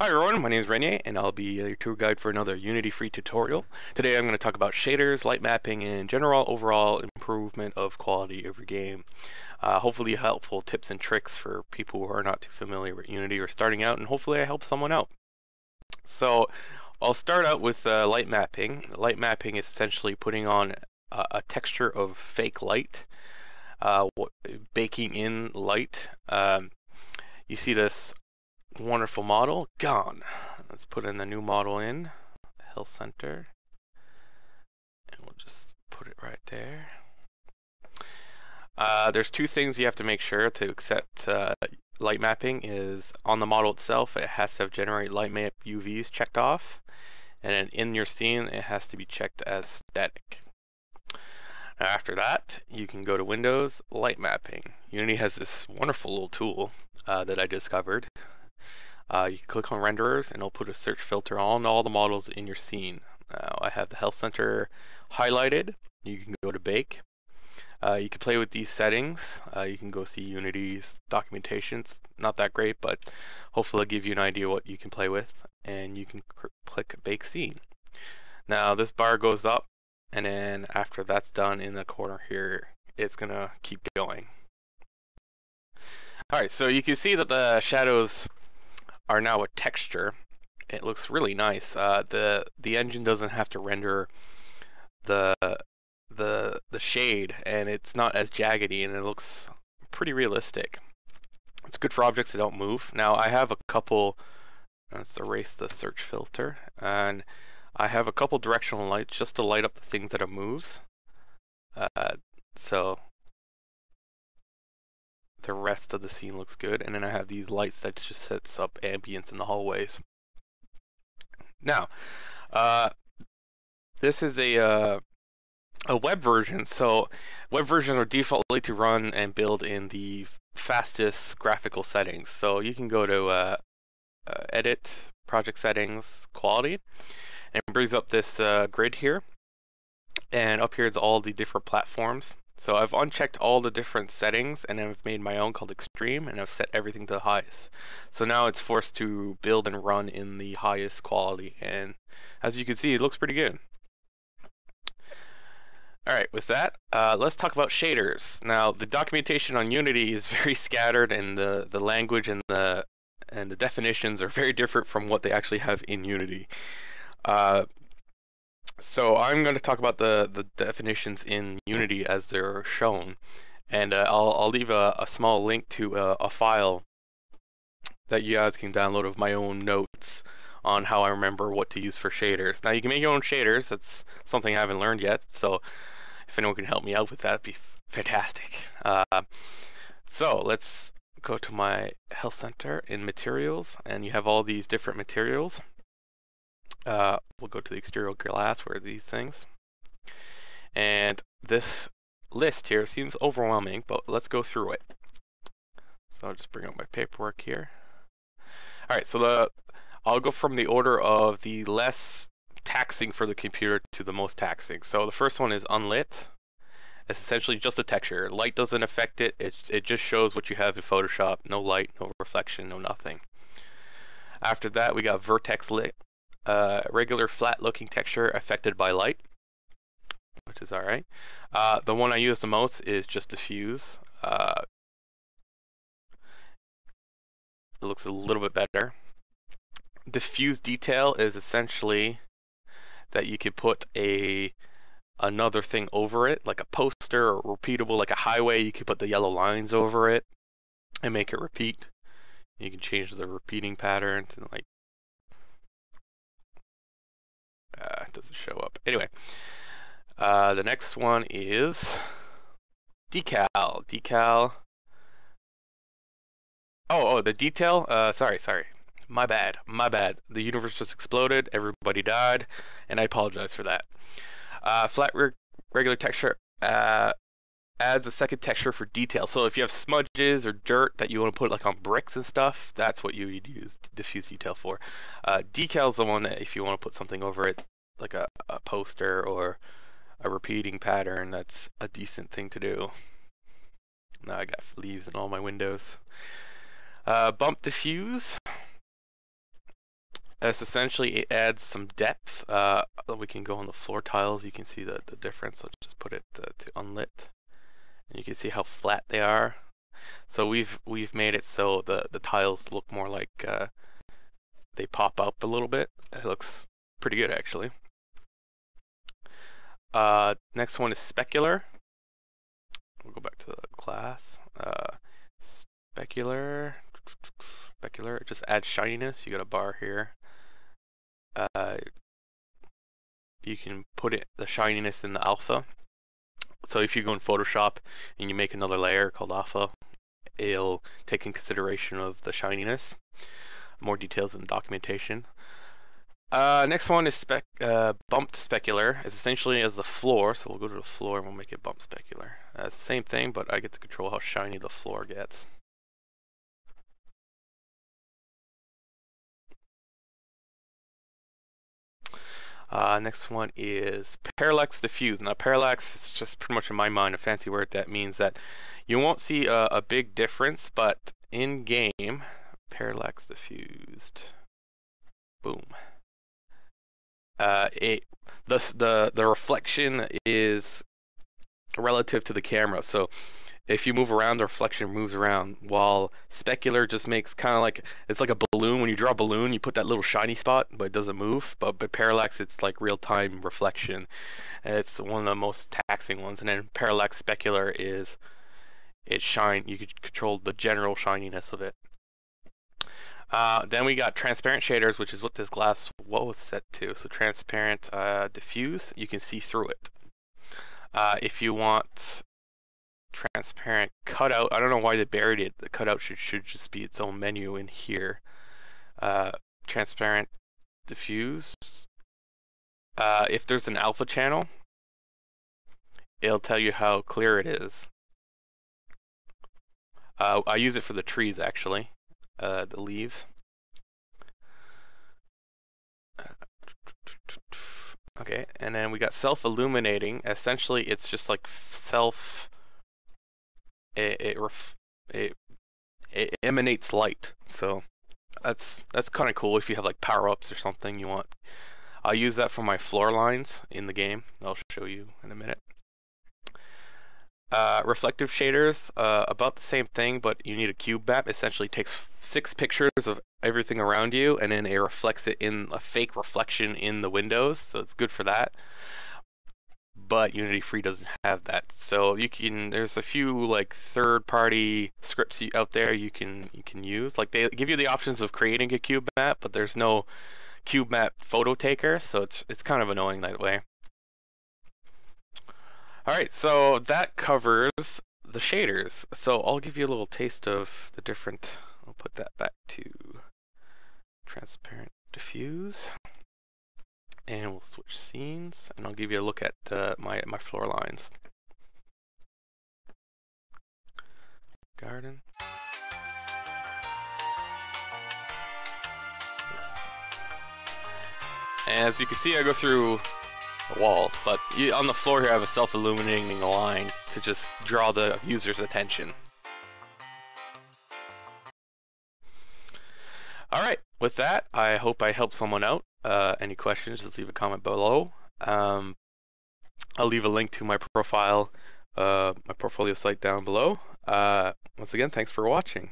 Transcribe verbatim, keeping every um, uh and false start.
Hi everyone, my name is Renier and I'll be your tour guide for another Unity free tutorial. Today I'm going to talk about shaders, light mapping, and general overall improvement of quality of your game. Uh, hopefully helpful tips and tricks for people who are not too familiar with Unity or starting out, and hopefully I help someone out. So I'll start out with uh, light mapping. Light mapping is essentially putting on a, a texture of fake light, uh, baking in light. Um, you see this wonderful model gone. Let's put in the new model in Health Center, and we'll just put it right there. Uh, there's two things you have to make sure to accept uh, light mapping. Is on the model itself, it has to have generate light map U Vs checked off, and then in your scene it has to be checked as static. Now after that, you can go to Windows, light mapping. Unity has this wonderful little tool uh, that I discovered. Uh, you can click on renderers and it'll put a search filter on all the models in your scene. Uh, I have the Health Center highlighted. You can go to bake. Uh, you can play with these settings. Uh, you can go see Unity's documentation's not that great, but hopefully it'll give you an idea what you can play with. And you can click bake scene. Now this bar goes up, and then after that's done in the corner here, it's gonna keep going. Alright, so you can see that the shadows are now a texture. It looks really nice. Uh, the the engine doesn't have to render the the the shade, and it's not as jaggedy, and it looks pretty realistic. It's good for objects that don't move. Now I have a couple. Let's erase the search filter, and I have a couple directional lights just to light up the things that it moves. Uh, so. The rest of the scene looks good, and then I have these lights that just sets up ambience in the hallways. Now, uh, this is a uh, a web version, so web versions are defaultly to run and build in the fastest graphical settings. So you can go to uh, uh, Edit, Project Settings, Quality, and it brings up this uh, grid here, and up here is all the different platforms. So I've unchecked all the different settings, and I've made my own called Extreme, and I've set everything to the highest. So now it's forced to build and run in the highest quality, and as you can see, it looks pretty good. Alright, with that, uh, let's talk about shaders. Now, the documentation on Unity is very scattered, and the, the language and the, and the definitions are very different from what they actually have in Unity. Uh, So I'm going to talk about the, the definitions in Unity as they're shown, and uh, I'll, I'll leave a, a small link to a, a file that you guys can download of my own notes on how I remember what to use for shaders. Now you can make your own shaders, that's something I haven't learned yet, so if anyone can help me out with that, it'd be fantastic. Uh, so let's go to my Health Center in Materials, and you have all these different materials. Uh, we'll go to the exterior glass, where are these things, and this list here seems overwhelming, but let's go through it. So I'll just bring up my paperwork here. Alright, so the I'll go from the order of the less taxing for the computer to the most taxing. So the first one is unlit. It's essentially just a texture. Light doesn't affect it, it, it just shows what you have in Photoshop. No light, no reflection, no nothing. After that we got vertex lit. Uh, regular flat looking texture affected by light, which is alright. Uh, the one I use the most is just diffuse. Uh, it looks a little bit better. Diffuse detail is essentially that you can put a another thing over it, like a poster or repeatable, like a highway. You can put the yellow lines over it and make it repeat. You can change the repeating pattern to like Uh, it doesn't show up. Anyway, uh, the next one is decal. Decal. Oh, oh, the detail. Uh, sorry, sorry. My bad. My bad. The universe just exploded. Everybody died, and I apologize for that. Uh, flat re regular texture uh, adds a second texture for detail. So if you have smudges or dirt that you want to put like on bricks and stuff, that's what you would use diffuse detail for. Uh, decal is the one that if you want to put something over it, like a, a poster or a repeating pattern, that's a decent thing to do. Now I got leaves in all my windows. Uh, bump diffuse. This essentially it adds some depth. Uh, we can go on the floor tiles. You can see the, the difference. Let's just put it uh, to unlit. And you can see how flat they are. So we've we've made it so the the tiles look more like uh, they pop up a little bit. It looks pretty good actually. Uh, next one is specular. We'll go back to the class. Uh, specular, specular. Just add shininess. You got a bar here. Uh, you can put it the shininess in the alpha. So if you go in Photoshop and you make another layer called alpha, it'll take in consideration of the shininess. More details in the documentation. Uh, next one is spec uh, bumped specular. It's essentially as the floor, so we'll go to the floor and we'll make it bumped specular. Uh, it's the same thing, but I get to control how shiny the floor gets. Uh, next one is parallax diffuse. Now parallax is just pretty much in my mind a fancy word that means that you won't see a, a big difference, but in game, parallax diffused, boom. Uh, it the, the the reflection is relative to the camera, so if you move around, the reflection moves around, while specular just makes kind of like, it's like a balloon. When you draw a balloon, you put that little shiny spot, but it doesn't move. But, but parallax, it's like real-time reflection. And it's one of the most taxing ones. And then parallax specular is, it shine. You can control the general shininess of it. Uh, then we got transparent shaders, which is what this glass was set to. So transparent uh, diffuse, you can see through it. Uh, if you want transparent cutout, I don't know why they buried it. The cutout should, should just be its own menu in here. Uh, transparent diffuse. Uh, if there's an alpha channel, it'll tell you how clear it is. Uh, I use it for the trees actually, uh, the leaves. Okay, and then we got self-illuminating. Essentially, it's just like self. It it, ref, it it emanates light, so that's that's kind of cool. If you have like power-ups or something you want, I'll use that for my floor lines in the game. I'll show you in a minute. Uh, reflective shaders, uh, about the same thing, but you need a cube map. Essentially, takes six pictures of everything around you, and then it reflects it in a fake reflection in the windows. So it's good for that. But Unity Free doesn't have that, so you can. There's a few like third-party scripts out there you can you can use. Like they give you the options of creating a cube map, but there's no cube map photo taker, so it's it's kind of annoying that way. All right, so that covers the shaders. So I'll give you a little taste of the different. I'll put that back to transparent diffuse. And we'll switch scenes, and I'll give you a look at uh, my my floor lines. Garden. Yes. And as you can see, I go through the walls, but you, on the floor here, I have a self-illuminating line to just draw the user's attention. All right, with that, I hope I helped someone out. Uh, any questions, just leave a comment below. Um, I'll leave a link to my profile, uh, my portfolio site down below. Uh, once again, thanks for watching.